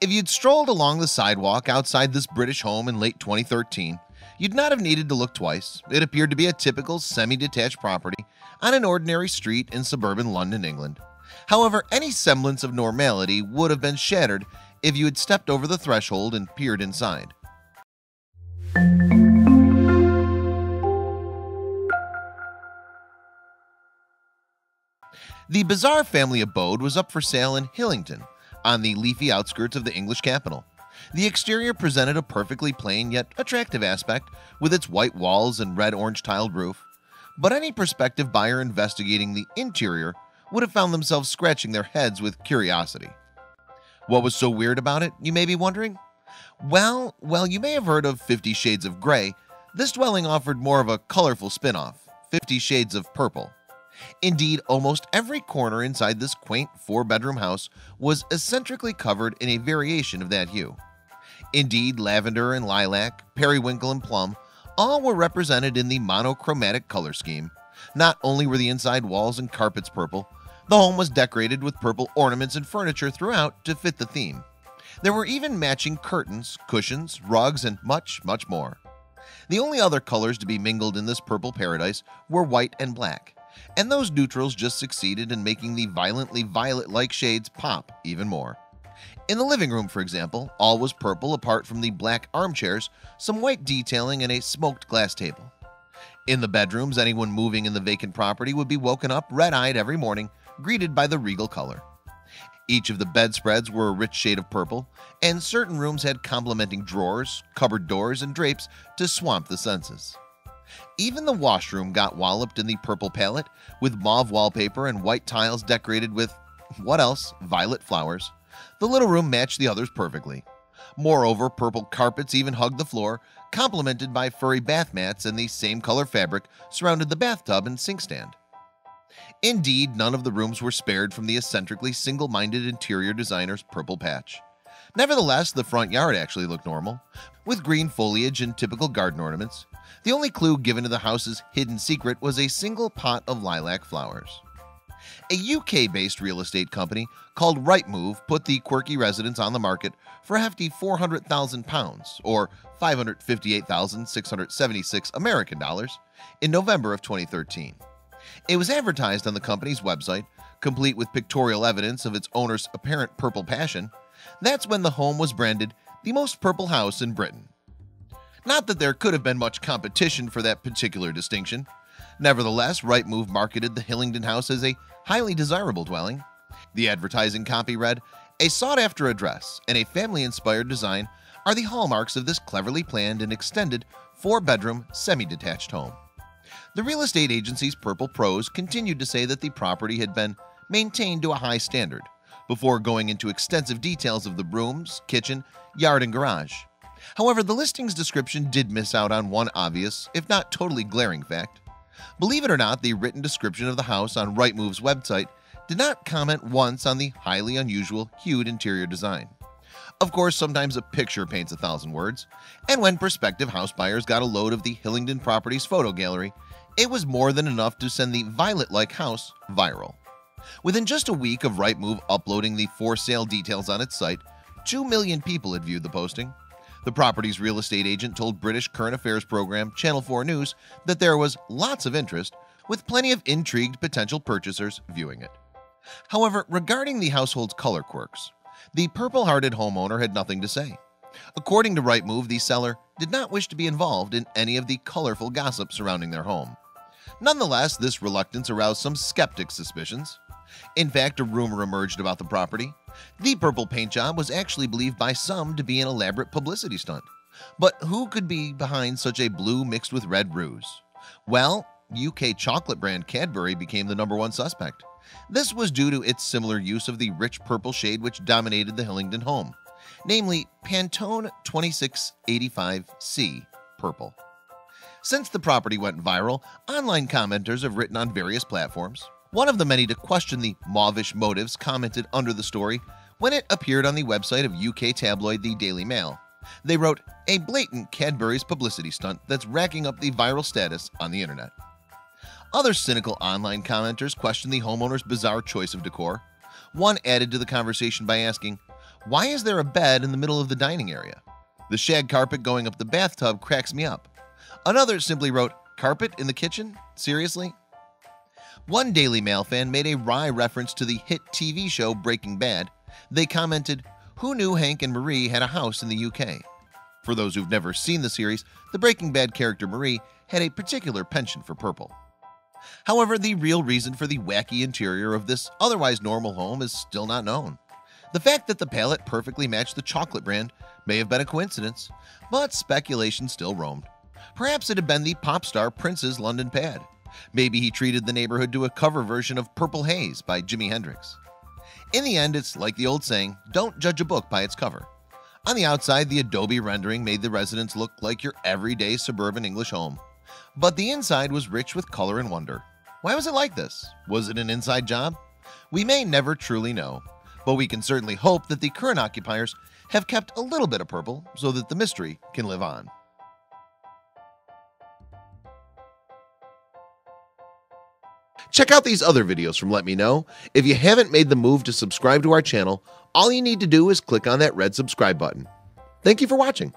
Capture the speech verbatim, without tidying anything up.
If you'd strolled along the sidewalk outside this British home in late twenty thirteen, you'd not have needed to look twice. It appeared to be a typical semi-detached property on an ordinary street in suburban London, England. However, any semblance of normality would have been shattered if you had stepped over the threshold and peered inside. The bizarre family abode was up for sale in Hillingdon, on the leafy outskirts of the English capital. The exterior presented a perfectly plain yet attractive aspect with its white walls and red-orange tiled roof, but any prospective buyer investigating the interior would have found themselves scratching their heads with curiosity. What was so weird about it, you may be wondering? Well, well, you may have heard of Fifty Shades of Grey. This dwelling offered more of a colorful spin-off, Fifty Shades of Purple. Indeed, almost every corner inside this quaint four-bedroom house was eccentrically covered in a variation of that hue. Indeed, lavender and lilac, periwinkle and plum, all were represented in the monochromatic color scheme. Not only were the inside walls and carpets purple, the home was decorated with purple ornaments and furniture throughout to fit the theme. There were even matching curtains, cushions, rugs, and much, much more. The only other colors to be mingled in this purple paradise were white and black, and those neutrals just succeeded in making the violently violet-like shades pop even more. In the living room, for example, all was purple apart from the black armchairs, some white detailing, and a smoked glass table. In the bedrooms, anyone moving in the vacant property would be woken up red-eyed every morning, greeted by the regal color. Each of the bedspreads were a rich shade of purple, and certain rooms had complementing drawers, cupboard doors, and drapes to swamp the senses. Even the washroom got walloped in the purple palette, with mauve wallpaper and white tiles decorated with, what else, violet flowers. The little room matched the others perfectly. Moreover, purple carpets even hugged the floor, complemented by furry bath mats, and the same color fabric surrounded the bathtub and sink stand. Indeed, none of the rooms were spared from the eccentrically single-minded interior designer's purple patch. Nevertheless, the front yard actually looked normal, with green foliage and typical garden ornaments. The only clue given to the house's hidden secret was a single pot of lilac flowers. A U K-based real estate company called Rightmove put the quirky residence on the market for a hefty four hundred thousand pounds, or five hundred fifty-eight thousand six hundred seventy-six American dollars, in November of twenty thirteen. It was advertised on the company's website, complete with pictorial evidence of its owner's apparent purple passion. That's when the home was branded the most purple house in Britain. Not that there could have been much competition for that particular distinction. Nevertheless, Rightmove marketed the Hillingdon house as a highly desirable dwelling. The advertising copy read, "A sought-after address and a family-inspired design are the hallmarks of this cleverly planned and extended four-bedroom semi-detached home." The real estate agency's purple prose continued to say that the property had been maintained to a high standard, before going into extensive details of the rooms, kitchen, yard, and garage. However, the listing's description did miss out on one obvious, if not totally glaring fact. Believe it or not, the written description of the house on Rightmove's website did not comment once on the highly unusual hued interior design. Of course, sometimes a picture paints a thousand words, and when prospective house buyers got a load of the Hillingdon property's photo gallery, it was more than enough to send the violet-like house viral. Within just a week of Rightmove uploading the for-sale details on its site, two million people had viewed the posting. The property's real estate agent told British current affairs program Channel four News that there was lots of interest, with plenty of intrigued potential purchasers viewing it. However, regarding the household's color quirks, the purple-hearted homeowner had nothing to say. According to Rightmove, the seller did not wish to be involved in any of the colorful gossip surrounding their home. Nonetheless, this reluctance aroused some skeptics' suspicions. In fact, a rumor emerged about the property. The purple paint job was actually believed by some to be an elaborate publicity stunt. But who could be behind such a blue mixed with red ruse? Well, U K chocolate brand Cadbury became the number one suspect. This was due to its similar use of the rich purple shade which dominated the Hillingdon home, namely Pantone twenty-six eighty-five C purple. Since the property went viral, online commenters have written on various platforms. One of the many to question the mauvish motives commented under the story when it appeared on the website of U K tabloid The Daily Mail. They wrote, "A blatant Cadbury's publicity stunt that's racking up the viral status on the internet." Other cynical online commenters questioned the homeowner's bizarre choice of decor. One added to the conversation by asking, Why is there a bed in the middle of the dining area? The shag carpet going up the bathtub cracks me up. Another simply wrote, carpet in the kitchen? Seriously? One Daily Mail fan made a wry reference to the hit T V show Breaking Bad. They commented, who knew Hank and Marie had a house in the U K? For those who've never seen the series, the Breaking Bad character Marie had a particular penchant for purple. However, the real reason for the wacky interior of this otherwise normal home is still not known. The fact that the palette perfectly matched the chocolate brand may have been a coincidence, but speculation still roamed. Perhaps it had been the pop star Prince's London pad. Maybe he treated the neighborhood to a cover version of Purple Haze by Jimi Hendrix. In the end, it's like the old saying, don't judge a book by its cover. On the outside, the adobe rendering made the residence look like your everyday suburban English home. But the inside was rich with color and wonder. Why was it like this? Was it an inside job? We may never truly know, but we can certainly hope that the current occupiers have kept a little bit of purple so that the mystery can live on. Check out these other videos from Let Me Know. If you haven't made the move to subscribe to our channel, all you need to do is click on that red subscribe button. Thank you for watching.